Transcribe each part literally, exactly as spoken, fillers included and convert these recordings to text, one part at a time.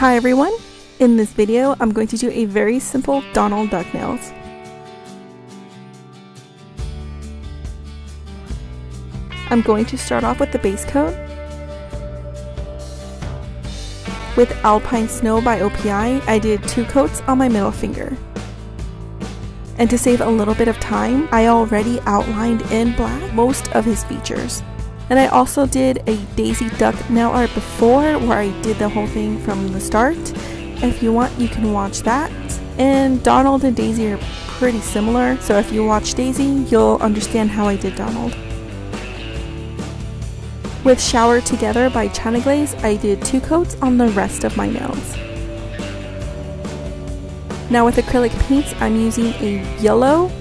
Hi everyone! In this video I'm going to do a very simple Donald Duck nails. I'm going to start off with the base coat with Alpine Snow by O P I. I did two coats on my middle finger, and to save a little bit of time I already outlined in black most of his features. And I also did a Daisy Duck nail art before, where I did the whole thing from the start. If you want, you can watch that. And Donald and Daisy are pretty similar, so if you watch Daisy, you'll understand how I did Donald. With Shower Together by China Glaze, I did two coats on the rest of my nails. Now with acrylic paints, I'm using a yellow,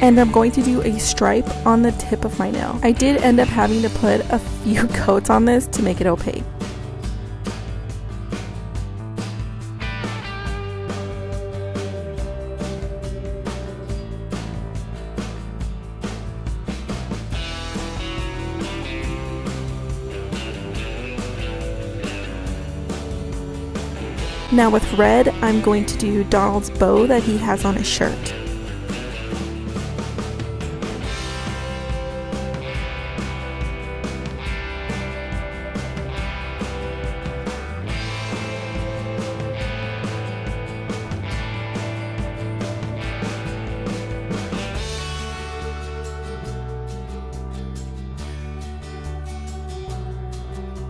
and I'm going to do a stripe on the tip of my nail. I did end up having to put a few coats on this to make it opaque. Now with red, I'm going to do Donald's bow that he has on his shirt.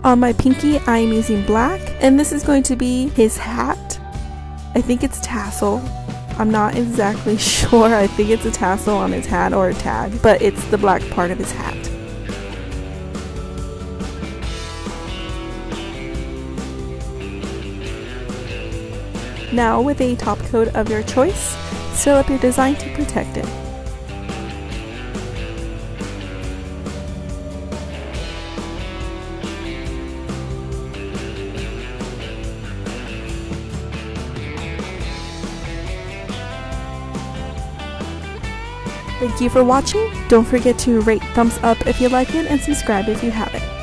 On my pinky, I'm using black, and this is going to be his hat. I think it's tassel. I'm not exactly sure. I think it's a tassel on his hat or a tag, but it's the black part of his hat. Now with a top coat of your choice, seal up your design to protect it. Thank you for watching. Don't forget to rate, thumbs up if you like it, and subscribe if you haven't.